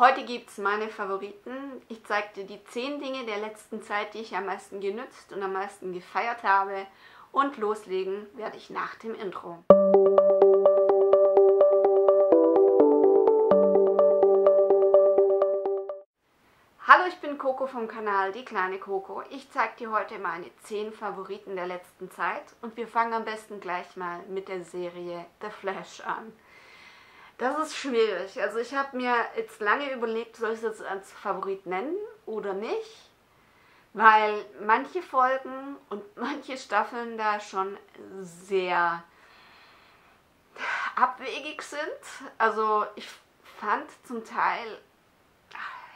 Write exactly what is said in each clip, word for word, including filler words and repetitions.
Heute gibt's meine Favoriten. Ich zeige dir die zehn Dinge der letzten Zeit, die ich am meisten genützt und am meisten gefeiert habe. Und loslegen werde ich nach dem Intro. Hallo, ich bin Coco vom Kanal Die kleine Coco. Ich zeige dir heute meine zehn Favoriten der letzten Zeit und wir fangen am besten gleich mal mit der Serie The Flash an. Das ist schwierig. Also ich habe mir jetzt lange überlegt, soll ich es jetzt als Favorit nennen oder nicht, weil manche Folgen und manche Staffeln da schon sehr abwegig sind. Also ich fand zum Teil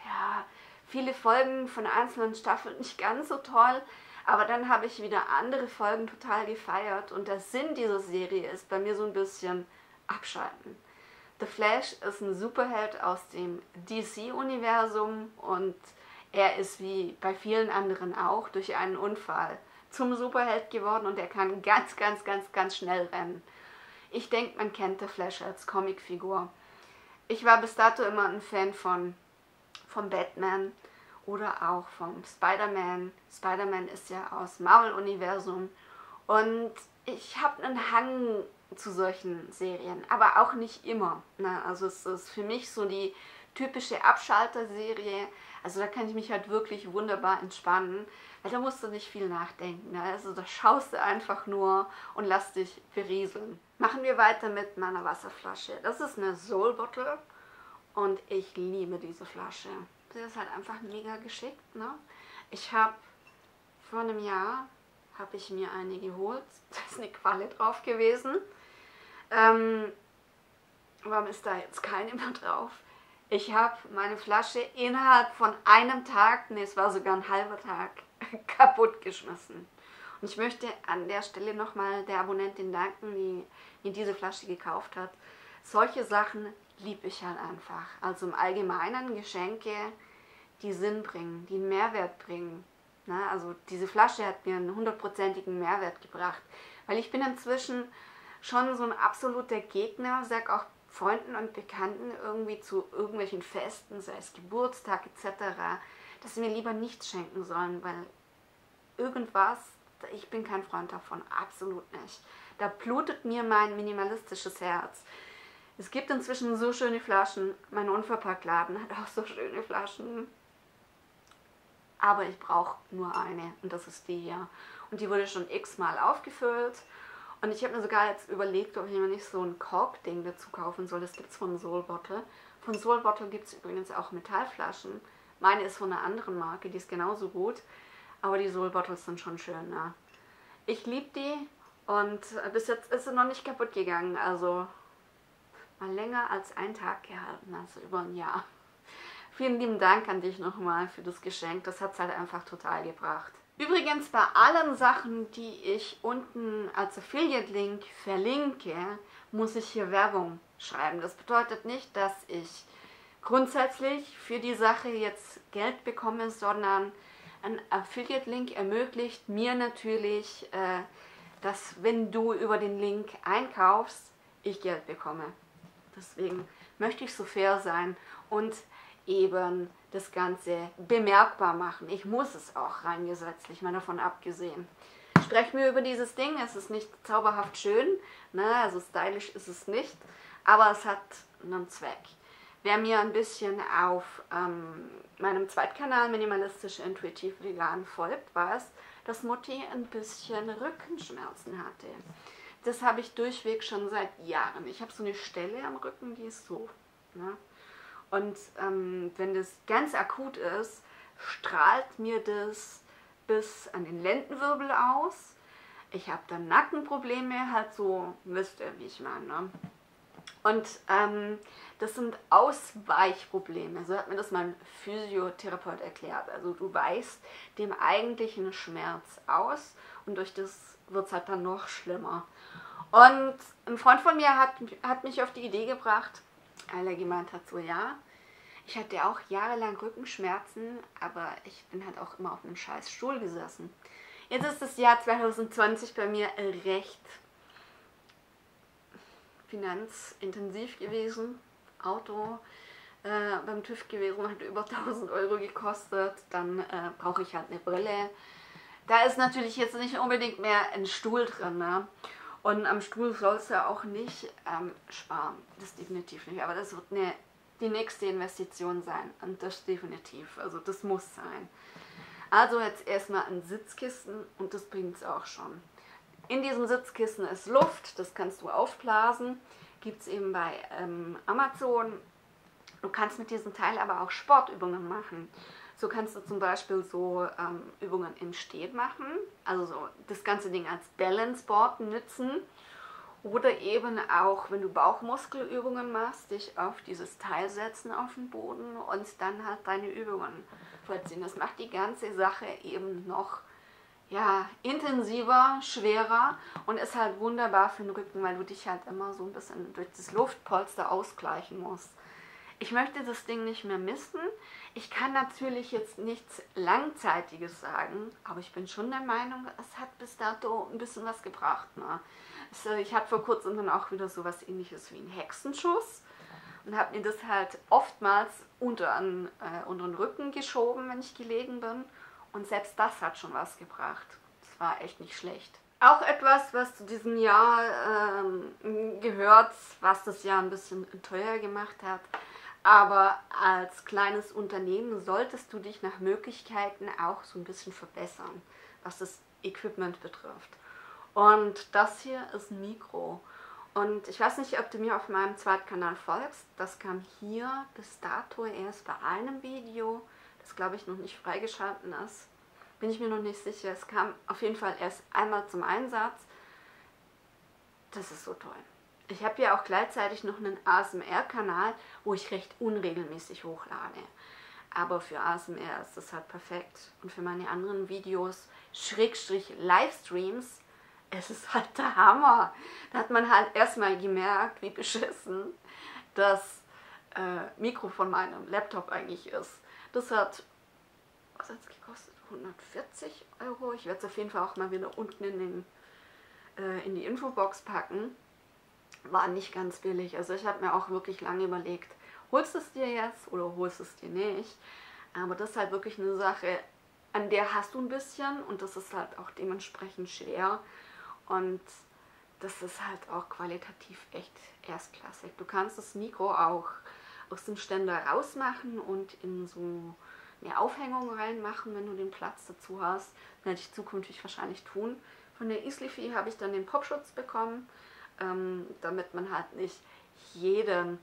ja, viele Folgen von einzelnen Staffeln nicht ganz so toll, aber dann habe ich wieder andere Folgen total gefeiert und der Sinn dieser Serie ist bei mir so ein bisschen abschalten. The Flash ist ein Superheld aus dem D C-Universum und er ist wie bei vielen anderen auch durch einen Unfall zum Superheld geworden und er kann ganz, ganz, ganz, ganz schnell rennen. Ich denke, man kennt The Flash als Comicfigur. Ich war bis dato immer ein Fan von, von Batman oder auch vom Spider-Man. Spider-Man ist ja aus Marvel-Universum und ich habe einen Hang zu solchen Serien, aber auch nicht immer. Ne? Also es ist für mich so die typische Abschalter-Serie, also da kann ich mich halt wirklich wunderbar entspannen, weil da musst du nicht viel nachdenken. Ne? Also da schaust du einfach nur und lass dich berieseln. Machen wir weiter mit meiner Wasserflasche. Das ist eine Soul Bottle und ich liebe diese Flasche. Sie ist halt einfach mega geschickt. Ne? Ich habe vor einem Jahr habe ich mir eine geholt. Da ist eine Qualle drauf gewesen. Ähm, warum ist da jetzt keine mehr drauf? Ich habe meine Flasche innerhalb von einem Tag, ne, es war sogar ein halber Tag, kaputt geschmissen. Und ich möchte an der Stelle nochmal der Abonnentin danken, die, die diese Flasche gekauft hat. Solche Sachen liebe ich halt einfach. Also im Allgemeinen Geschenke, die Sinn bringen, die einen Mehrwert bringen. Na, also diese Flasche hat mir einen hundertprozentigen Mehrwert gebracht, weil ich bin inzwischen schon so ein absoluter Gegner, sag auch Freunden und Bekannten irgendwie zu irgendwelchen Festen, sei es Geburtstag et cetera, dass sie mir lieber nichts schenken sollen, weil irgendwas, ich bin kein Freund davon, absolut nicht. Da blutet mir mein minimalistisches Herz. Es gibt inzwischen so schöne Flaschen, mein Unverpacktladen hat auch so schöne Flaschen. Aber ich brauche nur eine und das ist die hier. Und die wurde schon x-mal aufgefüllt. Und ich habe mir sogar jetzt überlegt, ob ich mir nicht so ein Korkding dazu kaufen soll. Das gibt es von Soul Bottle. Von Soul Bottle gibt es übrigens auch Metallflaschen. Meine ist von einer anderen Marke, die ist genauso gut. Aber die Soul Bottles sind schon schön. Ne? Ich liebe die und bis jetzt ist sie noch nicht kaputt gegangen. Also mal länger als einen Tag gehalten, also über ein Jahr. Vielen lieben Dank an dich nochmal für das Geschenk, das hat es halt einfach total gebracht. Übrigens bei allen Sachen, die ich unten als Affiliate-Link verlinke, muss ich hier Werbung schreiben. Das bedeutet nicht, dass ich grundsätzlich für die Sache jetzt Geld bekomme, sondern ein Affiliate-Link ermöglicht mir natürlich, dass wenn du über den Link einkaufst, ich Geld bekomme. Deswegen möchte ich so fair sein und eben das Ganze bemerkbar machen. Ich muss es auch rein gesetzlich, mal davon abgesehen. Sprechen wir über dieses Ding. Es ist nicht zauberhaft schön, ne? Also stylisch ist es nicht, aber es hat einen Zweck. Wer mir ein bisschen auf ähm, meinem Zweitkanal Minimalistisch Intuitiv Vegan folgt, weiß, dass Mutti ein bisschen Rückenschmerzen hatte. Das habe ich durchweg schon seit Jahren. Ich habe so eine Stelle am Rücken, die ist so, ne? Und ähm, wenn das ganz akut ist, strahlt mir das bis an den Lendenwirbel aus. Ich habe dann Nackenprobleme, halt so, wisst ihr, wie ich meine. Ne? Und ähm, das sind Ausweichprobleme, so hat mir das mein Physiotherapeut erklärt. Also du weichst dem eigentlichen Schmerz aus und durch das wird es halt dann noch schlimmer. Und ein Freund von mir hat, hat mich auf die Idee gebracht, weil er gemeint hat, so ja, ich hatte auch jahrelang Rückenschmerzen, aber ich bin halt auch immer auf einem scheiß Stuhl gesessen. Jetzt ist das Jahr zwanzig zwanzig bei mir recht finanzintensiv gewesen. Auto, äh, beim TÜV gewesen, hat über tausend Euro gekostet. Dann äh, brauche ich halt eine Brille. Da ist natürlich jetzt nicht unbedingt mehr ein Stuhl drin, ne? Und am Stuhl sollst du ja auch nicht ähm, sparen. Das definitiv nicht. Aber das wird eine, die nächste Investition sein. Und das definitiv. Also das muss sein. Also jetzt erstmal ein Sitzkissen und das bringt es auch schon. In diesem Sitzkissen ist Luft. Das kannst du aufblasen. Gibt es eben bei ähm, Amazon. Du kannst mit diesem Teil aber auch Sportübungen machen. So kannst du zum Beispiel so ähm, Übungen im Stehen machen, also so das ganze Ding als Balanceboard nutzen. Oder eben auch, wenn du Bauchmuskelübungen machst, dich auf dieses Teil setzen auf den Boden und dann halt deine Übungen vollziehen. Das macht die ganze Sache eben noch ja, intensiver, schwerer und ist halt wunderbar für den Rücken, weil du dich halt immer so ein bisschen durch das Luftpolster ausgleichen musst. Ich möchte das Ding nicht mehr missen. Ich kann natürlich jetzt nichts Langzeitiges sagen, aber ich bin schon der Meinung, es hat bis dato ein bisschen was gebracht. Ne? Ich hatte vor kurzem dann auch wieder sowas ähnliches wie einen Hexenschuss und habe mir das halt oftmals unter, an, äh, unter den Rücken geschoben, wenn ich gelegen bin. Und selbst das hat schon was gebracht. Das war echt nicht schlecht. Auch etwas, was zu diesem Jahr ähm, gehört, was das Jahr ein bisschen teuer gemacht hat. Aber als kleines Unternehmen solltest du dich nach Möglichkeiten auch so ein bisschen verbessern, was das Equipment betrifft. Und das hier ist ein Mikro. Und ich weiß nicht, ob du mir auf meinem Zweitkanal folgst. Das kam hier bis dato erst bei einem Video, das glaube ich noch nicht freigeschalten ist. Bin ich mir noch nicht sicher. Es kam auf jeden Fall erst einmal zum Einsatz. Das ist so toll. Ich habe ja auch gleichzeitig noch einen A S M R-Kanal, wo ich recht unregelmäßig hochlade. Aber für A S M R ist das halt perfekt. Und für meine anderen Videos, Schrägstrich Livestreams, es ist halt der Hammer. Da hat man halt erstmal gemerkt, wie beschissen das äh, Mikro von meinem Laptop eigentlich ist. Das hat, was hat es gekostet? hundertvierzig Euro. Ich werde es auf jeden Fall auch mal wieder unten in, den, äh, in die Infobox packen. War nicht ganz billig. Also ich habe mir auch wirklich lange überlegt, holst du es dir jetzt oder holst du es dir nicht? Aber das ist halt wirklich eine Sache, an der hast du ein bisschen und das ist halt auch dementsprechend schwer. Und das ist halt auch qualitativ echt erstklassig. Du kannst das Mikro auch aus dem Ständer rausmachen und in so eine Aufhängung reinmachen, wenn du den Platz dazu hast. Das werde ich zukünftig wahrscheinlich tun. Von der Islifi habe ich dann den Popschutz bekommen. Ähm, damit man halt nicht jeden,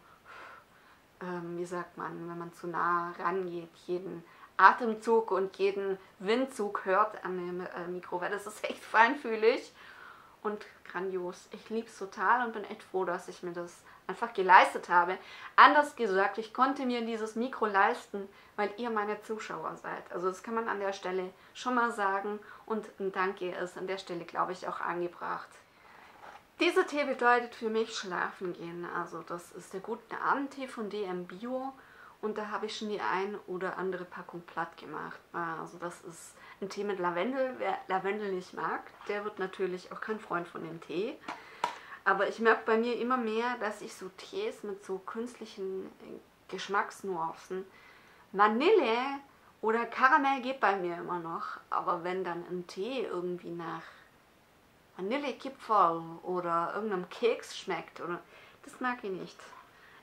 ähm, wie sagt man, wenn man zu nah rangeht, jeden Atemzug und jeden Windzug hört an dem äh, Mikro, weil das ist echt feinfühlig und grandios. Ich liebe es total und bin echt froh, dass ich mir das einfach geleistet habe. Anders gesagt, ich konnte mir dieses Mikro leisten, weil ihr meine Zuschauer seid. Also das kann man an der Stelle schon mal sagen und ein Danke ist an der Stelle, glaube ich, auch angebracht. Dieser Tee bedeutet für mich schlafen gehen, also das ist der gute Abendtee von D M Bio und da habe ich schon die ein oder andere Packung platt gemacht. Also das ist ein Tee mit Lavendel, wer Lavendel nicht mag, der wird natürlich auch kein Freund von dem Tee. Aber ich merke bei mir immer mehr, dass ich so Tees mit so künstlichen Geschmacksnuancen, Vanille oder Karamell geht bei mir immer noch, aber wenn dann ein Tee irgendwie nach Vanillekipferl oder irgendeinem Keks schmeckt, oder das mag ich nicht.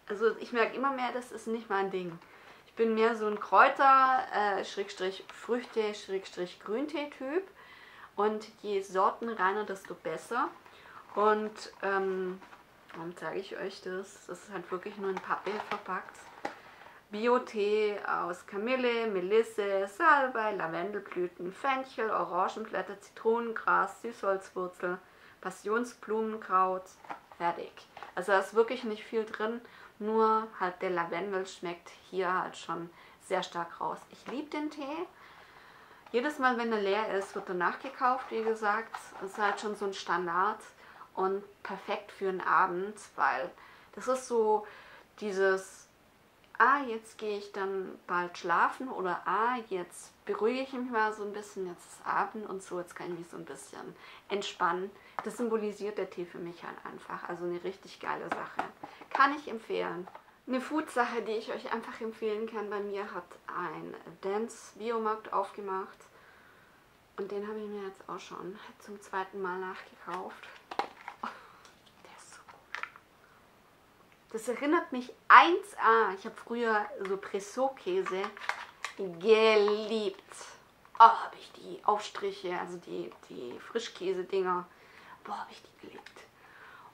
Also ich merke immer mehr, das ist nicht mein Ding. Ich bin mehr so ein Kräuter, äh, Schrägstrich Früchte, Schrägstrich Grüntee-Typ und je sortenreiner, desto besser. Und ähm, warum zeige ich euch das? Das ist halt wirklich nur in Pappe verpackt. Bio-Tee aus Kamille, Melisse, Salbei, Lavendelblüten, Fenchel, Orangenblätter, Zitronengras, Süßholzwurzel, Passionsblumenkraut, fertig. Also da ist wirklich nicht viel drin, nur halt der Lavendel schmeckt hier halt schon sehr stark raus. Ich liebe den Tee. Jedes Mal, wenn er leer ist, wird er nachgekauft, wie gesagt. Das ist halt schon so ein Standard und perfekt für den Abend, weil das ist so dieses... ah, jetzt gehe ich dann bald schlafen oder ah, jetzt beruhige ich mich mal so ein bisschen, jetzt ist Abend und so, jetzt kann ich mich so ein bisschen entspannen. Das symbolisiert der Tee für mich halt einfach, also eine richtig geile Sache. Kann ich empfehlen. Eine Food-Sache, die ich euch einfach empfehlen kann, bei mir hat ein Dance-Biomarkt aufgemacht. Und den habe ich mir jetzt auch schon zum zweiten Mal nachgekauft. Oh, der ist so gut. Das erinnert mich eins A. Ich habe früher so Pressot-Käse geliebt. Oh, habe ich die Aufstriche, also die, die Frischkäse-Dinger. Boah, habe ich die geliebt.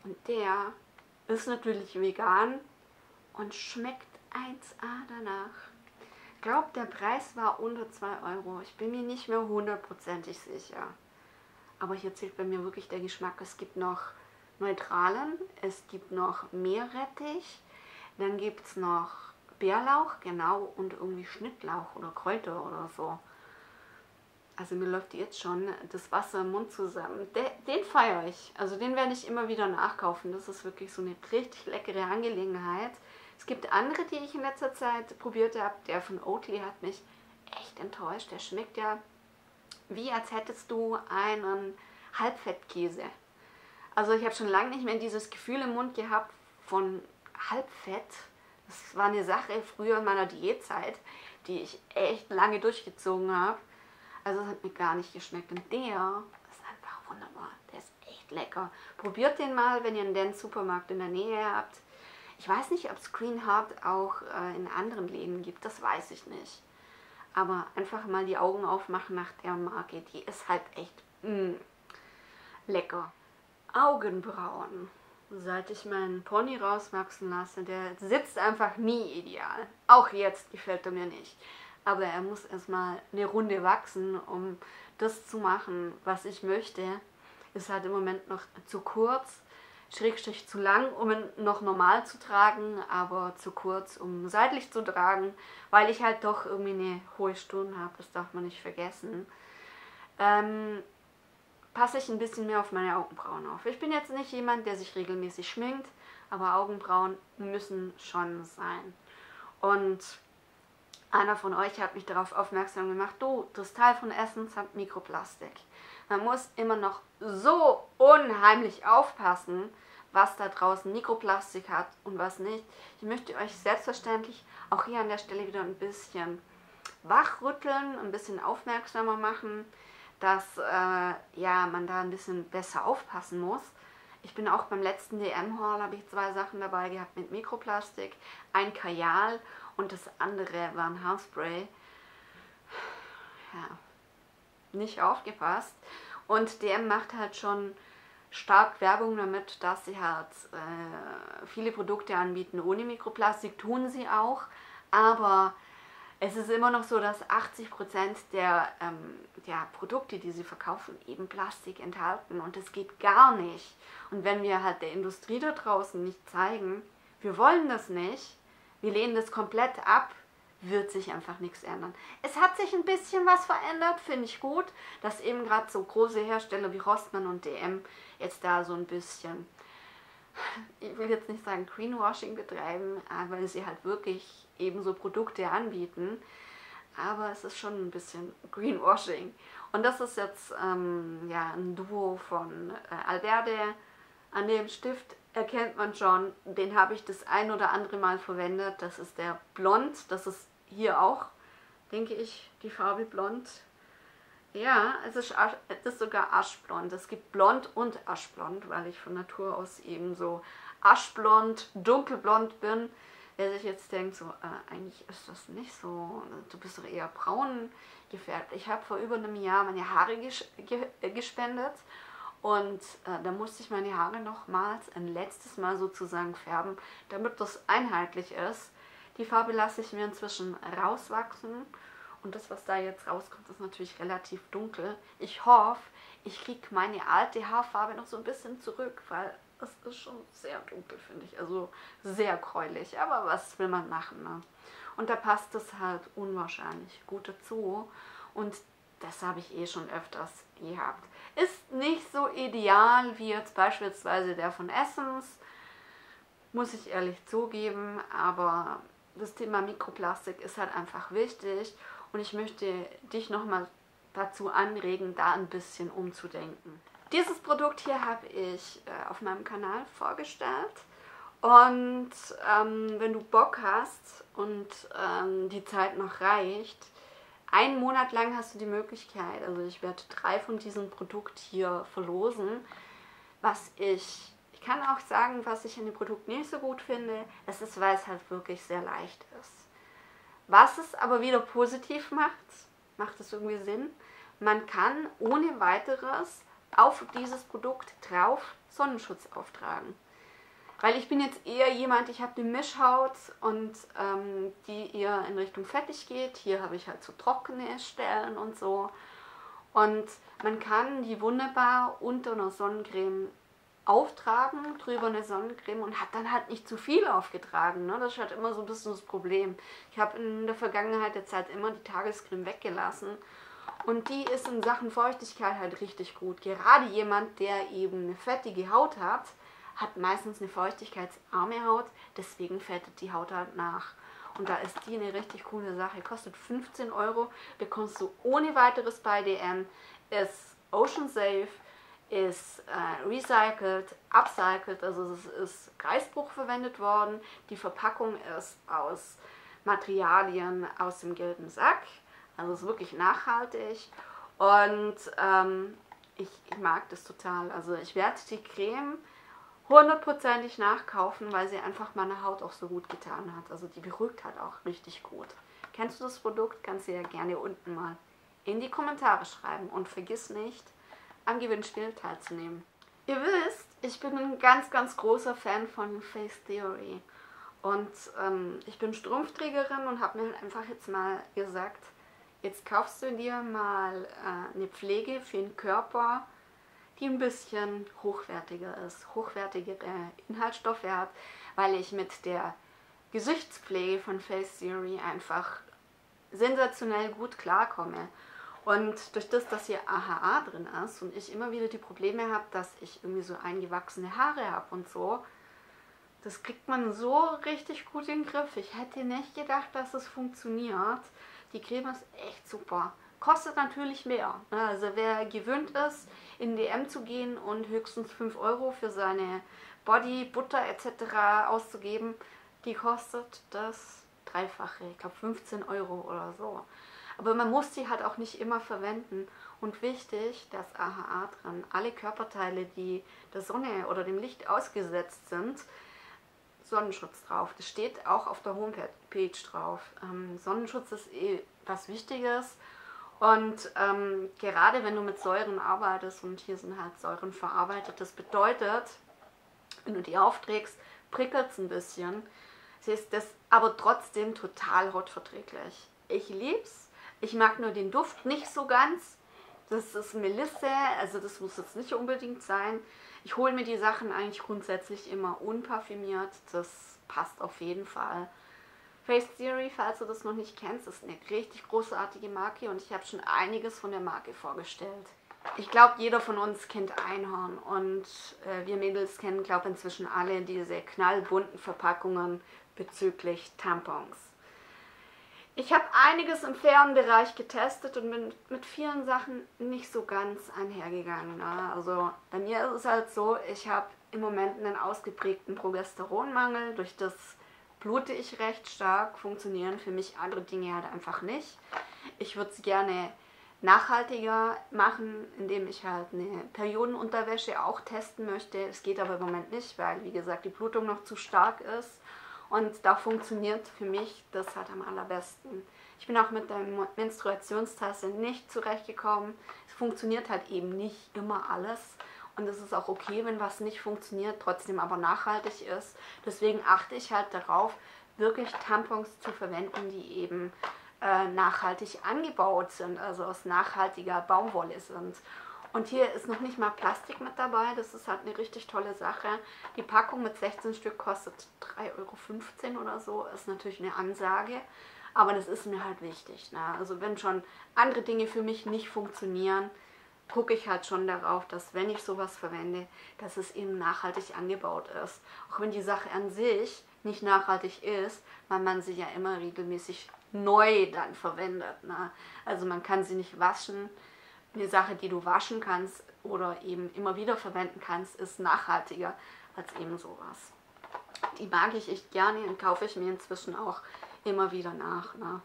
Und der ist natürlich vegan und schmeckt eins A danach. Ich glaube, der Preis war unter zwei Euro. Ich bin mir nicht mehr hundertprozentig sicher. Aber hier zählt bei mir wirklich der Geschmack. Es gibt noch neutralen, es gibt noch Meerrettich, dann gibt es noch Bärlauch, genau, und irgendwie Schnittlauch oder Kräuter oder so. Also mir läuft jetzt schon das Wasser im Mund zusammen. Den, den feiere ich. Also den werde ich immer wieder nachkaufen. Das ist wirklich so eine richtig leckere Angelegenheit. Es gibt andere, die ich in letzter Zeit probiert habe. Der von Oatly hat mich echt enttäuscht. Der schmeckt ja wie, als hättest du einen Halbfettkäse. Also ich habe schon lange nicht mehr dieses Gefühl im Mund gehabt von Halbfett. Das war eine Sache früher in meiner Diätzeit, die ich echt lange durchgezogen habe. Also es hat mir gar nicht geschmeckt. Und der ist einfach wunderbar. Der ist echt lecker. Probiert den mal, wenn ihr einen Dance-Supermarkt in der Nähe habt. Ich weiß nicht, ob es Green Heart auch äh, in anderen Läden gibt, das weiß ich nicht. Aber einfach mal die Augen aufmachen nach der Marke, die ist halt echt mh, lecker. Augenbrauen. Seit ich meinen Pony rauswachsen lasse, der sitzt einfach nie ideal. Auch jetzt gefällt er mir nicht. Aber er muss erstmal eine Runde wachsen, um das zu machen, was ich möchte. Ist halt im Moment noch zu kurz. Schrägstrich zu lang, um ihn noch normal zu tragen, aber zu kurz, um seitlich zu tragen, weil ich halt doch irgendwie eine hohe Stirn habe, das darf man nicht vergessen. Ähm, passe ich ein bisschen mehr auf meine Augenbrauen auf. Ich bin jetzt nicht jemand, der sich regelmäßig schminkt, aber Augenbrauen müssen schon sein. Und einer von euch hat mich darauf aufmerksam gemacht, du, das Teil von Essence hat Mikroplastik. Man muss immer noch so unheimlich aufpassen, was da draußen Mikroplastik hat und was nicht. Ich möchte euch selbstverständlich auch hier an der Stelle wieder ein bisschen wachrütteln, ein bisschen aufmerksamer machen, dass äh, ja, man da ein bisschen besser aufpassen muss. Ich bin auch beim letzten D M-Haul, habe ich zwei Sachen dabei gehabt mit Mikroplastik, ein Kajal und das andere war ein Haarspray. Ja, nicht aufgepasst. Und D M macht halt schon stark Werbung damit, dass sie halt äh, viele Produkte anbieten ohne Mikroplastik, tun sie auch, aber es ist immer noch so, dass achtzig Prozent der, ähm, der Produkte, die sie verkaufen, eben Plastik enthalten und das geht gar nicht. Und wenn wir halt der Industrie da draußen nicht zeigen, wir wollen das nicht, wir lehnen das komplett ab, wird sich einfach nichts ändern. Es hat sich ein bisschen was verändert, finde ich gut, dass eben gerade so große Hersteller wie Rossmann und D M jetzt da so ein bisschen, ich will jetzt nicht sagen Greenwashing betreiben, weil sie halt wirklich eben so Produkte anbieten, aber es ist schon ein bisschen Greenwashing. Und das ist jetzt ähm, ja, ein Duo von äh, Alverde. An dem Stift erkennt man schon, den habe ich das ein oder andere Mal verwendet. Das ist der Blond, das ist hier auch, denke ich, die Farbe Blond. Ja, es ist, es ist sogar Aschblond. Es gibt Blond und Aschblond, weil ich von Natur aus eben so Aschblond, Dunkelblond bin. Wer sich jetzt denkt, so, äh, eigentlich ist das nicht so, du bist doch eher braun gefärbt. Ich habe vor über einem Jahr meine Haare ges ge gespendet. Und äh, da musste ich meine Haare nochmals ein letztes Mal sozusagen färben, damit das einheitlich ist. Die Farbe lasse ich mir inzwischen rauswachsen. Und das, was da jetzt rauskommt, ist natürlich relativ dunkel. Ich hoffe, ich kriege meine alte Haarfarbe noch so ein bisschen zurück, weil es ist schon sehr dunkel, finde ich. Also sehr gräulich. Aber was will man machen, ne? Und da passt es halt unwahrscheinlich gut dazu. Und das habe ich eh schon öfters gehabt. Ist nicht so ideal wie jetzt beispielsweise der von Essence, muss ich ehrlich zugeben, aber das Thema Mikroplastik ist halt einfach wichtig und ich möchte dich nochmal dazu anregen, da ein bisschen umzudenken. Dieses Produkt hier habe ich auf meinem Kanal vorgestellt Und ähm, wenn du Bock hast und ähm, die Zeit noch reicht, einen Monat lang hast du die Möglichkeit, also ich werde drei von diesem Produkt hier verlosen. Was ich, ich kann auch sagen, was ich an dem Produkt nicht so gut finde, das ist, weil es halt wirklich sehr leicht ist. Was es aber wieder positiv macht, macht es irgendwie Sinn, man kann ohne weiteres auf dieses Produkt drauf Sonnenschutz auftragen. Weil ich bin jetzt eher jemand, ich habe eine Mischhaut und ähm, die eher in Richtung fettig geht. Hier habe ich halt so trockene Stellen und so. Und man kann die wunderbar unter einer Sonnencreme auftragen, drüber eine Sonnencreme und hat dann halt nicht zu viel aufgetragen. Ne? Das ist halt immer so ein bisschen das Problem. Ich habe in der Vergangenheit jetzt halt immer die Tagescreme weggelassen. Und die ist in Sachen Feuchtigkeit halt richtig gut. Gerade jemand, der eben eine fettige Haut hat, hat meistens eine feuchtigkeitsarme Haut, deswegen fettet die Haut halt nach. Und da ist die eine richtig coole Sache. Kostet fünfzehn Euro, bekommst du ohne weiteres bei D M. Ist Ocean Safe, ist äh, recycelt, upcycelt, also es ist Reißbruch verwendet worden. Die Verpackung ist aus Materialien aus dem gelben Sack, also es ist wirklich nachhaltig. Und ähm, ich, ich mag das total. Also ich werde die Creme hundertprozentig nachkaufen, weil sie einfach meiner Haut auch so gut getan hat. Also die beruhigt halt auch richtig gut. Kennst du das Produkt? Kannst du ja gerne unten mal in die Kommentare schreiben. Und vergiss nicht, am Gewinnspiel teilzunehmen. Ihr wisst, ich bin ein ganz, ganz großer Fan von Face Theory. Und ähm, ich bin Strumpfträgerin und habe mir halt einfach jetzt mal gesagt, jetzt kaufst du dir mal äh, eine Pflege für den Körper, die ein bisschen hochwertiger ist, hochwertigere Inhaltsstoffe hat, weil ich mit der Gesichtspflege von Face Theory einfach sensationell gut klarkomme. Und durch das, dass hier A H A drin ist und ich immer wieder die Probleme habe, dass ich irgendwie so eingewachsene Haare habe und so, das kriegt man so richtig gut in den Griff. Ich hätte nicht gedacht, dass es funktioniert. Die Creme ist echt super. Kostet natürlich mehr. Also wer gewöhnt ist, in D M zu gehen und höchstens fünf Euro für seine Body, Butter et cetera auszugeben, die kostet das Dreifache. Ich glaube fünfzehn Euro oder so. Aber man muss die halt auch nicht immer verwenden. Und wichtig, dass A H A dran, alle Körperteile, die der Sonne oder dem Licht ausgesetzt sind, Sonnenschutz drauf. Das steht auch auf der Homepage drauf. Ähm, Sonnenschutz ist eh was Wichtiges. Und ähm, gerade wenn du mit Säuren arbeitest, und hier sind halt Säuren verarbeitet, das bedeutet, wenn du die aufträgst, prickelt es ein bisschen. Sie ist das aber trotzdem total hautverträglich. Ich lieb's. Ich mag nur den Duft nicht so ganz. Das ist Melisse, also das muss jetzt nicht unbedingt sein. Ich hole mir die Sachen eigentlich grundsätzlich immer unparfümiert. Das passt auf jeden Fall. Face Theory, falls du das noch nicht kennst, ist eine richtig großartige Marke und ich habe schon einiges von der Marke vorgestellt. Ich glaube, jeder von uns kennt Einhorn und äh, wir Mädels kennen, glaube ich, inzwischen alle diese knallbunten Verpackungen bezüglich Tampons. Ich habe einiges im fairen Bereich getestet und bin mit vielen Sachen nicht so ganz einhergegangen. Ne? Also bei mir ist es halt so, ich habe im Moment einen ausgeprägten Progesteronmangel, durch das blute ich recht stark, funktionieren für mich andere Dinge halt einfach nicht. Ich würde es gerne nachhaltiger machen, indem ich halt eine Periodenunterwäsche auch testen möchte. Es geht aber im Moment nicht, weil, wie gesagt, die Blutung noch zu stark ist. Und da funktioniert für mich das halt am allerbesten. Ich bin auch mit der Menstruationstasse nicht zurechtgekommen. Es funktioniert halt eben nicht immer alles. Und es ist auch okay, wenn was nicht funktioniert, trotzdem aber nachhaltig ist. Deswegen achte ich halt darauf, wirklich Tampons zu verwenden, die eben äh, nachhaltig angebaut sind, also aus nachhaltiger Baumwolle sind. Und hier ist noch nicht mal Plastik mit dabei, das ist halt eine richtig tolle Sache. Die Packung mit sechzehn Stück kostet drei Euro fünfzehn oder so, ist natürlich eine Ansage. Aber das ist mir halt wichtig. Ne? Also wenn schon andere Dinge für mich nicht funktionieren, gucke ich halt schon darauf, dass wenn ich sowas verwende, dass es eben nachhaltig angebaut ist. Auch wenn die Sache an sich nicht nachhaltig ist, weil man sie ja immer regelmäßig neu dann verwendet. Ne? Also man kann sie nicht waschen. Eine Sache, die du waschen kannst oder eben immer wieder verwenden kannst, ist nachhaltiger als eben sowas. Die mag ich echt gerne und kaufe ich mir inzwischen auch immer wieder nach. Ne?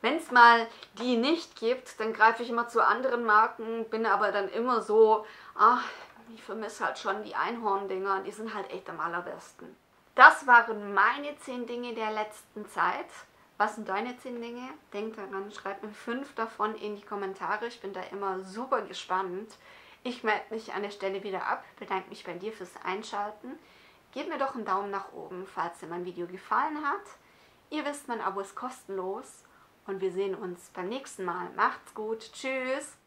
Wenn es mal die nicht gibt, dann greife ich immer zu anderen Marken, bin aber dann immer so, ach, ich vermisse halt schon die Einhorn-Dinger, die sind halt echt am allerbesten. Das waren meine zehn Dinge der letzten Zeit. Was sind deine zehn Dinge? Denk daran, schreib mir fünf davon in die Kommentare. Ich bin da immer super gespannt. Ich melde mich an der Stelle wieder ab, bedanke mich bei dir fürs Einschalten. Gebt mir doch einen Daumen nach oben, falls dir mein Video gefallen hat. Ihr wisst, mein Abo ist kostenlos und wir sehen uns beim nächsten Mal. Macht's gut, tschüss!